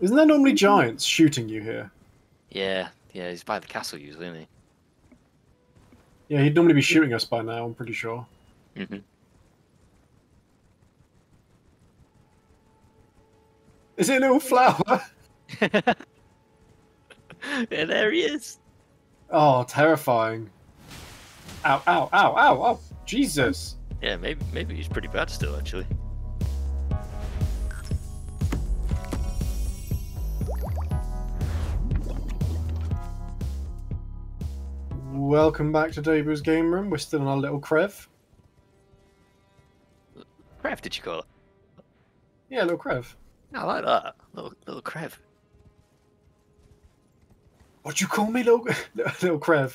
Isn't there normally giants shooting you here? Yeah, yeah, he's by the castle usually, isn't he? Yeah, he'd normally be shooting us by now, I'm pretty sure. Mm-hmm. Is it a little flower? Yeah, there he is. Oh, terrifying. Ow, ow, ow, ow, ow. Jesus. Yeah, maybe he's pretty bad still, actually. Welcome back to Deibu's Game Room. We're still in our little crev. Crev, did you call it? Yeah, little crev. I like that. Little crev. What'd you call me, little crev?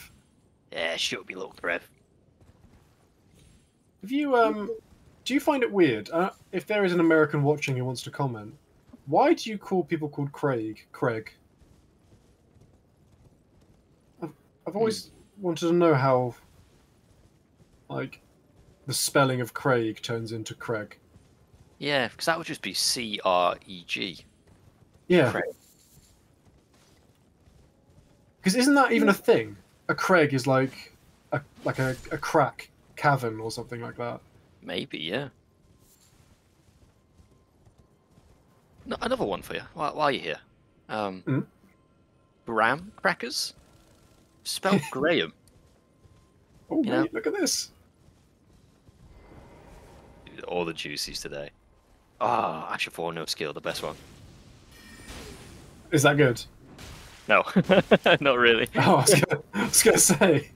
Yeah, sure, be little crev. Have you, do you find it weird, if there is an American watching who wants to comment, why do you call people called Craig? I've always wanted to know how, like, the spelling of Craig turns into Craig. Yeah, because that would just be C-R-E-G. Yeah. Because isn't that even a thing? A Craig is like a crack cavern or something like that. Maybe, yeah. No, another one for you while you're here. Graham crackers, spelled Graham. Oh, wait, look at this. All the juices today. Ah, Asher 4 no skill, the best one. Is that good? No, not really. Oh, I was gonna say.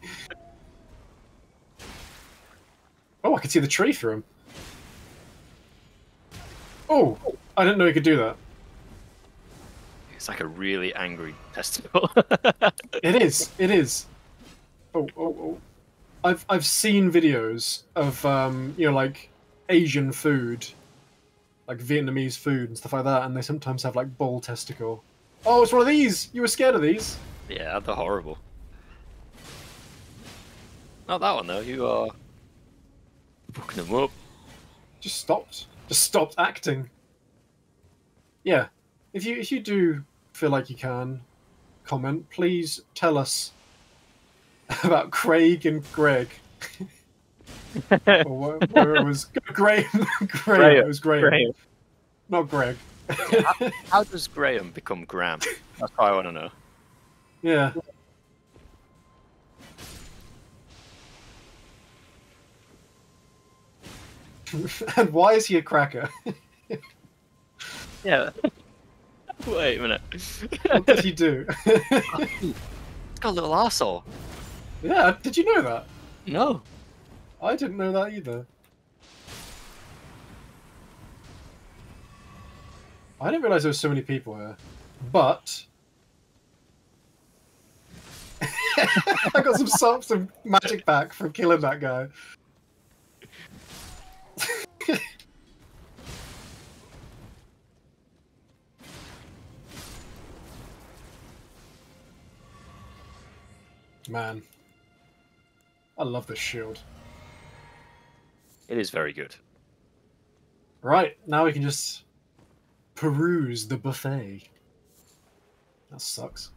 Oh, I can see the tree through him. Oh, I didn't know he could do that. It's like a really angry testicle. It is. It is. Oh, oh, oh. I've seen videos of you know, like Asian food, like Vietnamese food and stuff like that, and they sometimes have like bull testicle. Oh, it's one of these! You were scared of these? Yeah, they're horrible. Not that one, though. You are fucking them up. Just stopped. Just stopped acting. Yeah. If you do feel like you can comment, please tell us about Craig and Greg. Or where it was Graham. Graham. It was Graham. Not Greg. How does Graham become Graham? That's what I want to know. Yeah. And why is he a cracker? Yeah. Wait a minute. What did he do? It's got a little arsehole. Yeah, did you know that? No. I didn't know that either. I didn't realise there were so many people here, but I got some magic back from killing that guy. Man, I love this shield. It is very good. Right, now we can just peruse the buffet. That sucks.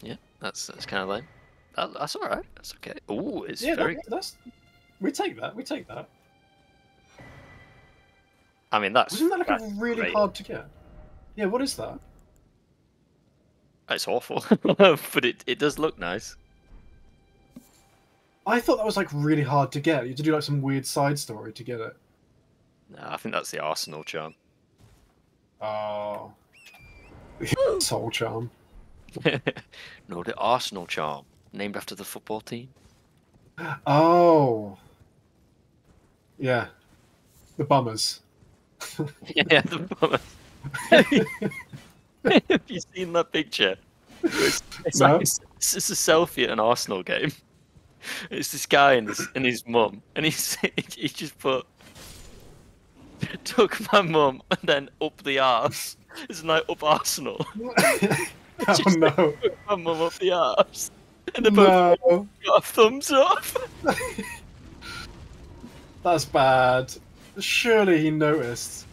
Yeah, that's kind of lame. That's all right. That's okay. Oh, it's very good. We take that. We take that. I mean, isn't that like really hard to get? Yeah. What is that? It's awful, but it does look nice. I thought that was like really hard to get. You had to do like some weird side story to get it. No, I think that's the Arsenal charm. Oh, the soul charm. No, the Arsenal charm, named after the football team. Oh, yeah, the Bummers. Yeah, the Bummers. Have you seen that picture? No. Like, it's a selfie at an Arsenal game. It's this guy and his mum, and he just put, took my mum and then up the arse. It's like up Arsenal. Oh no! Took my mum up the arse, and they both got a thumbs up. That's bad. Surely he noticed.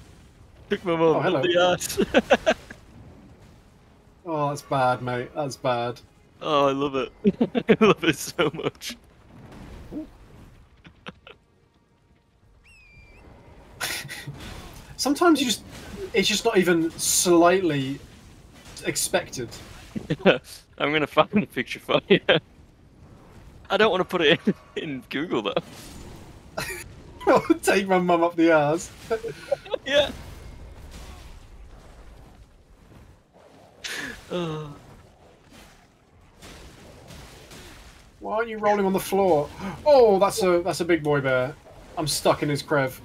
Took my mum up the arse. Oh, that's bad, mate. That's bad. Oh, I love it. I love it so much. Sometimes you just—it's just not even slightly expected. I'm gonna find the picture for you. I don't want to put it in Google though. I'll take my mum up the arse. Yeah. Why aren't you rolling on the floor? Oh, that's a big boy bear. I'm stuck in his crev.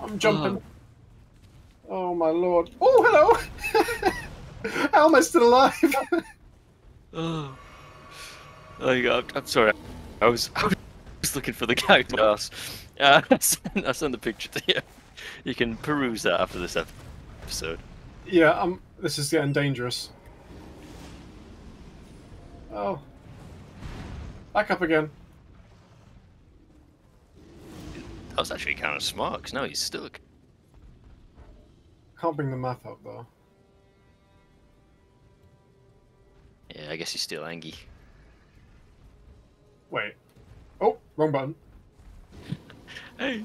I'm jumping. Oh my lord. Oh, hello! How am I still alive? Oh. Oh, you go. I'm sorry. I was looking for the guy to ask. I sent the picture to you. You can peruse that after this episode. Yeah, this is getting dangerous. Oh. Back up again. That was actually kind of smart, because now he's stuck. Can't bring the map up, though. Yeah, I guess he's still angry. Wait. Oh, wrong button. Hey!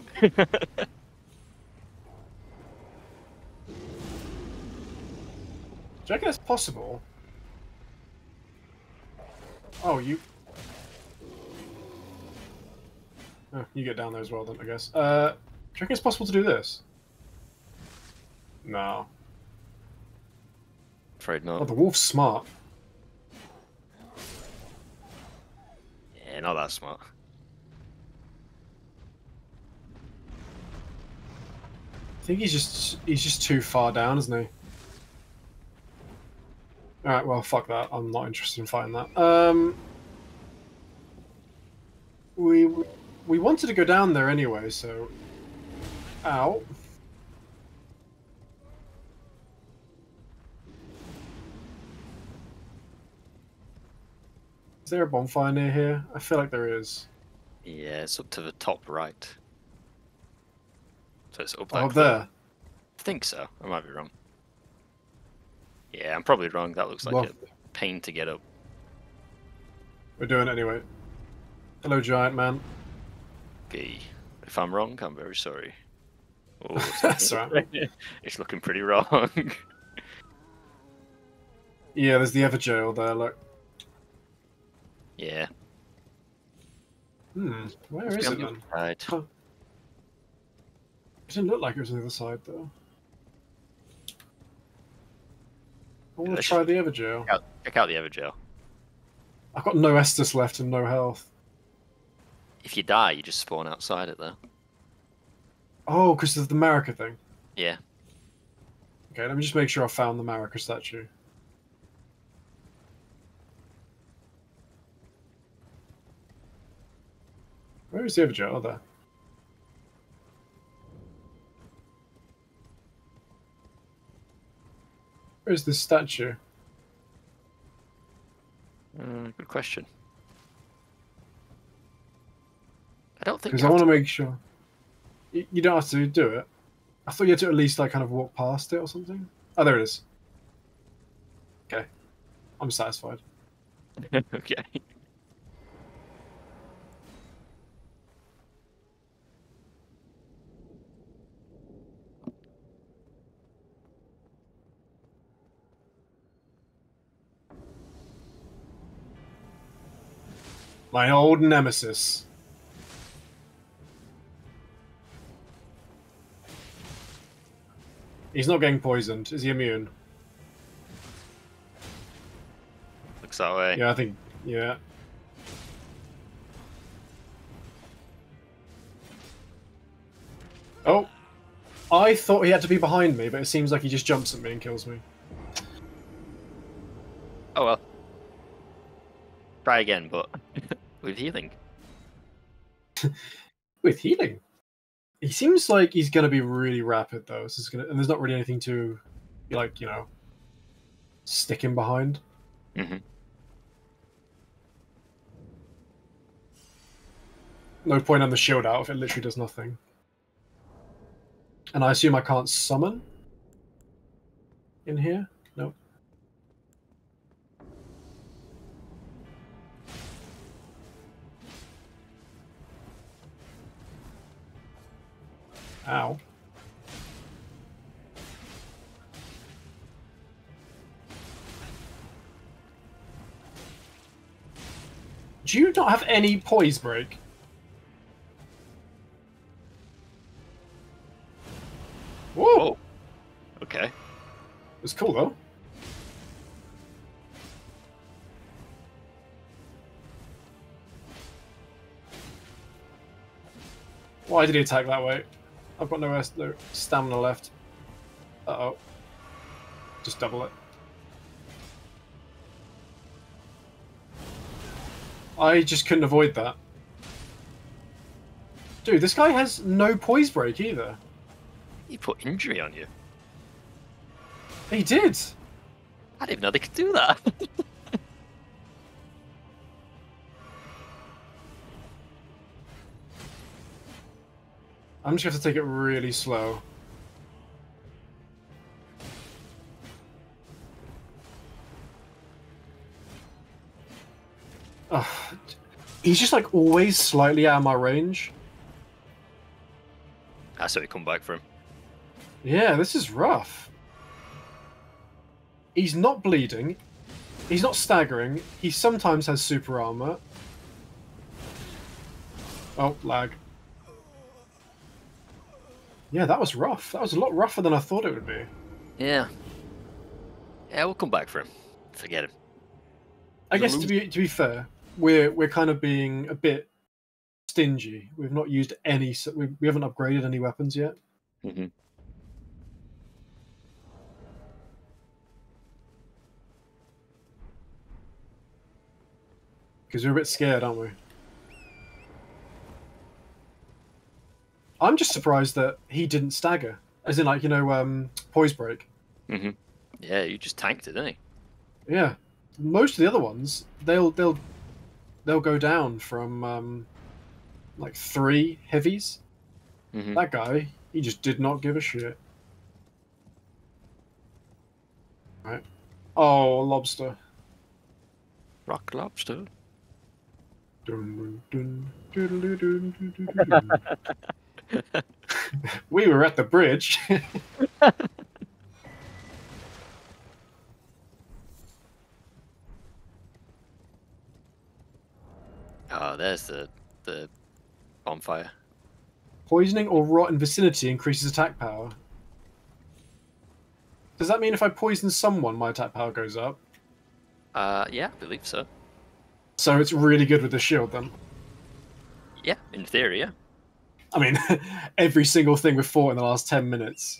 Do you reckon it's possible? Oh, you... Oh, you get down there as well then, I guess. Do you reckon it's possible to do this? No. Afraid not. Oh, the wolf's smart. Yeah, not that smart. I think he's just too far down, isn't he? Alright, well, fuck that. I'm not interested in fighting that. We wanted to go down there anyway, so... Ow. Is there a bonfire near here? I feel like there is. Yeah, it's up to the top right. So it's up there. Oh, up there? I think so. I might be wrong. Yeah, I'm probably wrong. That looks like a pain to get up. We're doing it anyway. Hello, giant man. Okay. If I'm wrong, I'm very sorry. Oh, that's right. It's looking pretty wrong. Yeah, there's the Everjail there, look. Yeah. Hmm, where is it then? Right. Huh. It didn't look like it was on the other side, though. I want to try the Everjail. Check out the Everjail. I've got no Estus left and no health. If you die, you just spawn outside it, though. Oh, because of the Marika thing? Yeah. Okay, let me just make sure I found the Marika statue. Where is the Everjail? Oh, there. Where is this statue? Good question. I don't think. Because I want to make sure. You don't have to do it. I thought you had to at least like kind of walk past it or something. Oh, there it is. Okay, I'm satisfied. Okay. My old nemesis. He's not getting poisoned. Is he immune? Looks that way. Yeah, I think... Yeah. Oh! I thought he had to be behind me, but it seems like he just jumps at me and kills me. Oh well. Try again, but... With healing. With healing? He seems like he's going to be really rapid, though. So and there's not really anything to, like, you know, stick him behind. Mm-hmm. No point on the shield out if it literally does nothing. And I assume I can't summon in here? Nope. Ow. Do you not have any poise break? Whoa! Oh, okay. It was cool though. Why did he attack that way? I've got no stamina left. Uh-oh. Just double it. I just couldn't avoid that. Dude, this guy has no poise break either. He put injury on you. He did! I didn't even know they could do that. I'm just going to have to take it really slow. Oh, he's just like always slightly out of my range. That's how you come back for him. Yeah, this is rough. He's not bleeding. He's not staggering. He sometimes has super armor. Oh, lag. Yeah, that was rough. That was a lot rougher than I thought it would be. Yeah. Yeah, we'll come back for him. Forget him. I guess to be fair, We're kind of being a bit stingy. We've not used any. We haven't upgraded any weapons yet. Mm-hmm. Because we're a bit scared, aren't we? I'm just surprised that he didn't stagger, as in, like, you know, poise break. Mm-hmm. Yeah, you just tanked it, didn't he? Yeah. Most of the other ones, they'll go down from like 3 heavies. Mm-hmm. That guy, he just did not give a shit. Right. Oh, lobster. Rock lobster. Dun, dun, dun, dun, dun, dun, dun, dun, dun. We were at the bridge. Oh, there's the bonfire. Poisoning or rot in vicinity increases attack power. Does that mean if I poison someone, my attack power goes up? Yeah, I believe so. So it's really good with the shield, then? Yeah, in theory, yeah. I mean, every single thing we've fought in the last 10 minutes,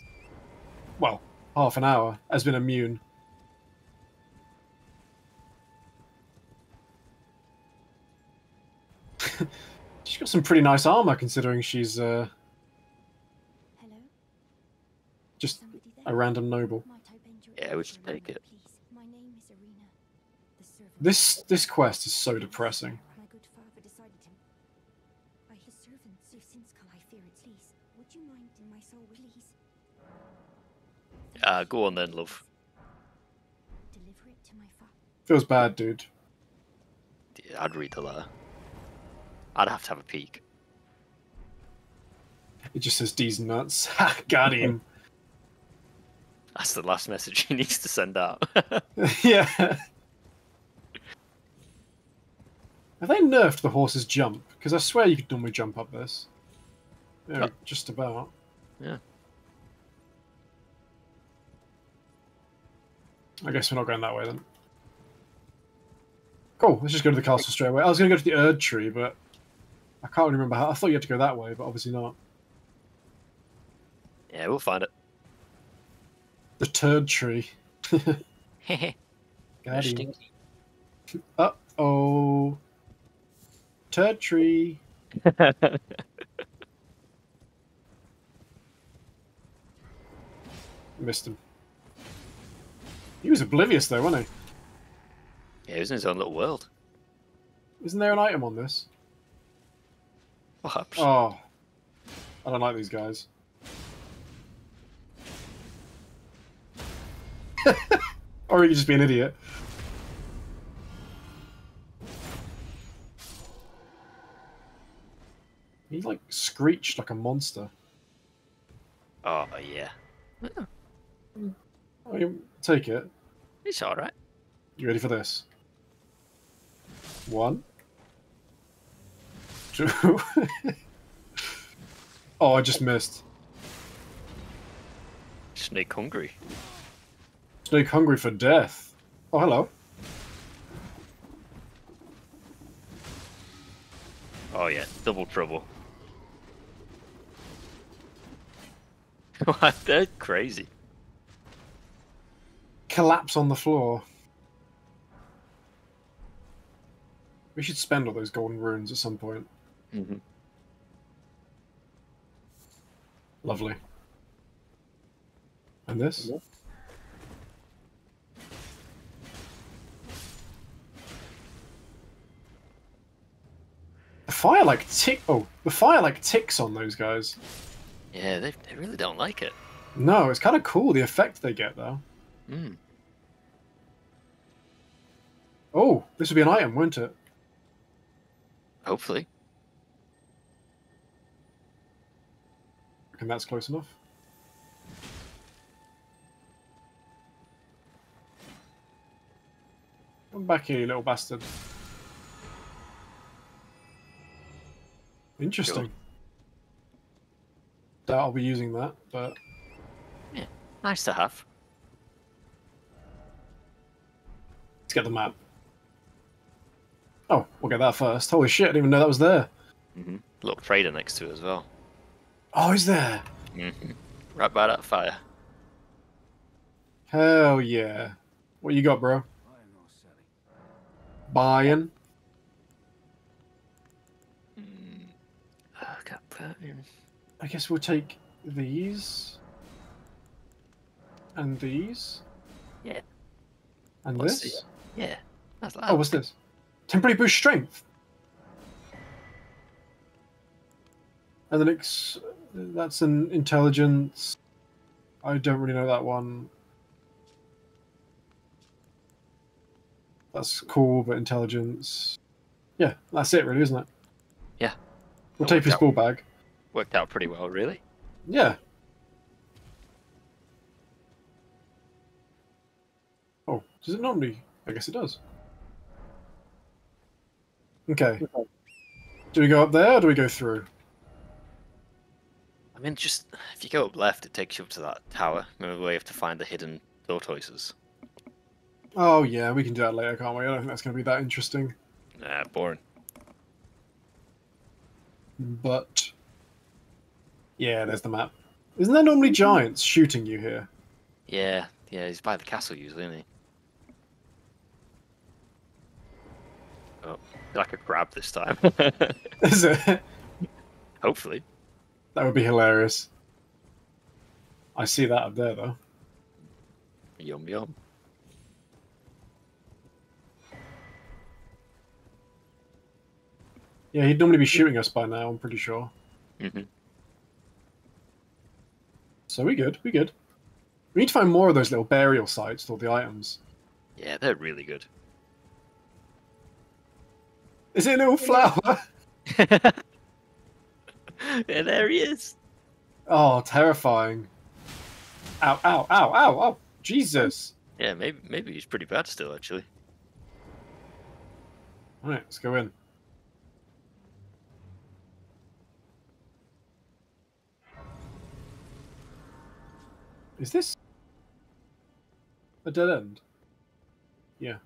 well, half an hour, has been immune. She's got some pretty nice armor, considering she's Hello? Just a random noble. Yeah, we should take it. This quest is so depressing. Go on then, love. Feels bad, dude. Yeah, I'd read the letter. I'd have to have a peek. It just says D's nuts. Ha, got him. That's the last message he needs to send out. Yeah. Have they nerfed the horse's jump? Because I swear you could normally jump up this. Yeah, oh. Just about. Yeah. I guess we're not going that way then. Cool, let's just go to the castle straight away. I was going to go to the Erd tree, but I can't remember how. I thought you had to go that way, but obviously not. Yeah, we'll find it. The turd tree. Stinky. Uh-oh. Turd tree. Missed him. He was oblivious though, wasn't he? Yeah, he was in his own little world. Isn't there an item on this? Perhaps. Oh, I don't like these guys. Or he could just be an idiot. He like screeched like a monster. Oh, yeah. I'll take it. It's alright. You ready for this? 1, 2. Oh, I just missed. Snake hungry. Snake hungry for death. Oh, hello. Oh, yeah, double trouble. What? They're crazy. Collapse on the floor. We should spend all those golden runes at some point. Mm-hmm. Lovely. And this? Yeah. The fire like ticks on those guys. Yeah, they really don't like it. No, it's kind of cool the effect they get though. Mm. Oh, this would be an item, wouldn't it? Hopefully. And that's close enough. Come back here, you little bastard. Interesting. Cool. Doubt I'll be using that, but... yeah, nice to have. Let's get the map. Oh, we'll get that first. Holy shit, I didn't even know that was there. Mm-hmm. Little trader next to it as well. Oh, he's there! Mm-hmm. Right by that fire. Hell yeah. What you got, bro? Buying? I guess we'll take these and these. Yeah. And what's this? Yeah. That's loud. Oh, what's this? Temporary boost strength. And the next, that's an intelligence. I don't really know that one. That's cool, but intelligence. Yeah, that's it really, isn't it? Yeah. We'll take his ball bag. Worked out pretty well, really. Yeah. Oh, does it normally? I guess it does. Okay. Do we go up there or do we go through? I mean, just if you go up left, it takes you up to that tower. Remember, we have to find the hidden tortoises. Oh, yeah, we can do that later, can't we? I don't think that's going to be that interesting. Nah, boring. But... yeah, there's the map. Isn't there normally giants shooting you here? Yeah, yeah, he's by the castle usually, isn't he? Oh, I could grab this time. Is it? Hopefully. That would be hilarious. I see that up there, though. Yum, yum. Yeah, he'd normally be shooting us by now, I'm pretty sure. Mm-hmm. So we good, we good. We need to find more of those little burial sites with all the items. Yeah, they're really good. Is it a little flower? Yeah, there he is. Oh, terrifying. Ow, ow, ow, ow, ow. Jesus. Yeah, maybe he's pretty bad still, actually. All right, let's go in. Is this a dead end? Yeah.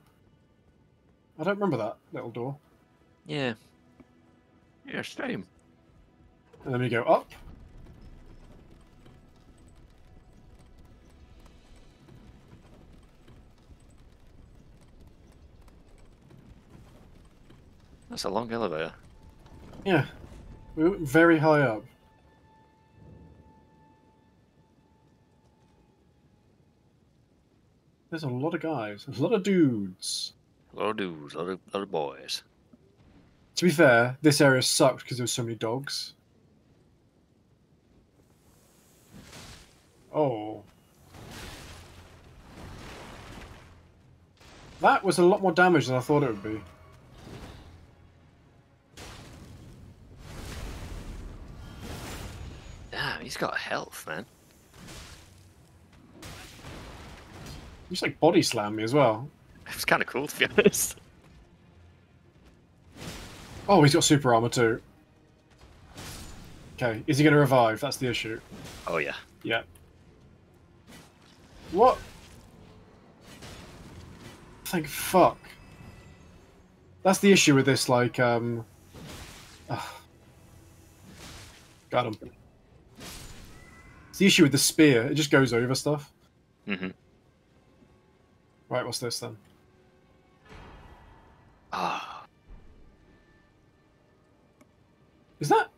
I don't remember that little door. Yeah. Yeah, same. And then we go up. That's a long elevator. Yeah. We went very high up. There's a lot of guys, a lot of dudes. A lot of dudes, a lot of boys. To be fair, this area sucked because there were so many dogs. Oh. That was a lot more damage than I thought it would be. Damn, he's got health, man. You just like body slam me as well. It was kind of cool, to be honest. Oh, he's got super armor too. Okay, is he going to revive? That's the issue. Oh, yeah. Yeah. What? Thank fuck. That's the issue with this, like, got him. It's the issue with the spear. It just goes over stuff. Mm-hmm. Right, what's this then? Ah. Is that?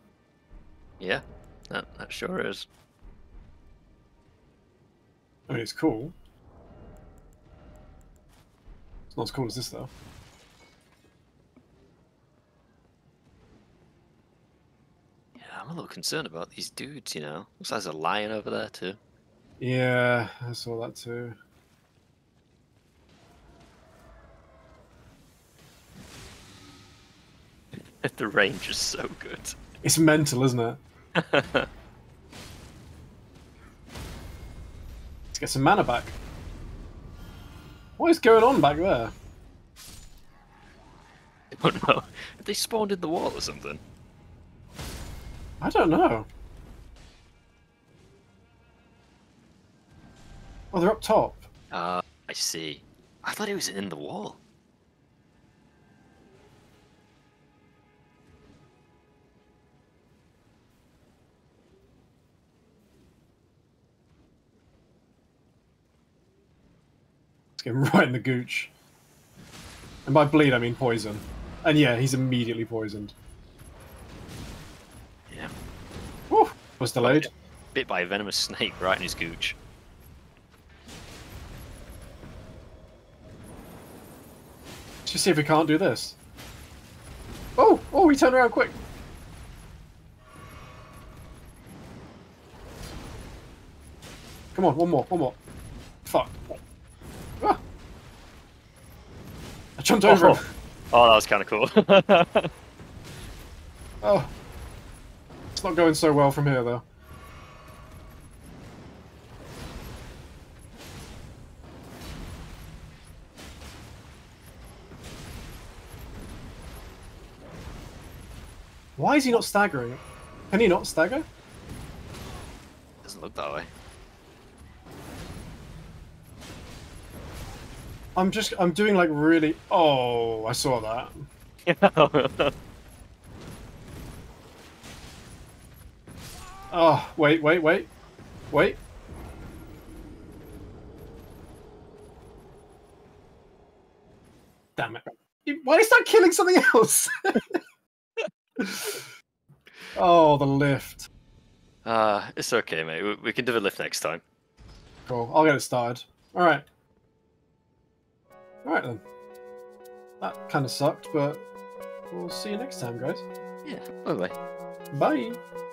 Yeah, that sure is. I mean, it's cool. It's not as cool as this, though. Yeah, I'm a little concerned about these dudes, you know. Looks like there's a lion over there, too. Yeah, I saw that, too. The range is so good. It's mental, isn't it? Let's get some mana back. What is going on back there? I don't know. Have they spawned in the wall or something? I don't know. Oh, they're up top. I see. I thought it was in the wall. Get him right in the gooch. And by bleed, I mean poison. And yeah, he's immediately poisoned. Yeah. Woo! Was delayed. Bit by a venomous snake right in his gooch. Let's just see if we can't do this. Oh! Oh, he turned around quick! Come on, one more, one more. Fuck. I jumped over him. Oh, that was kind of cool. Oh. It's not going so well from here, though. Why is he not staggering? Can he not stagger? Doesn't look that way. I'm doing like really. Oh, I saw that. Oh, wait. Damn it. Why did I start killing something else? Oh, the lift. It's okay, mate. We can do the lift next time. Cool. I'll get it started. All right. Alright then. That kind of sucked, but we'll see you next time, guys. Yeah, bye-bye. Bye.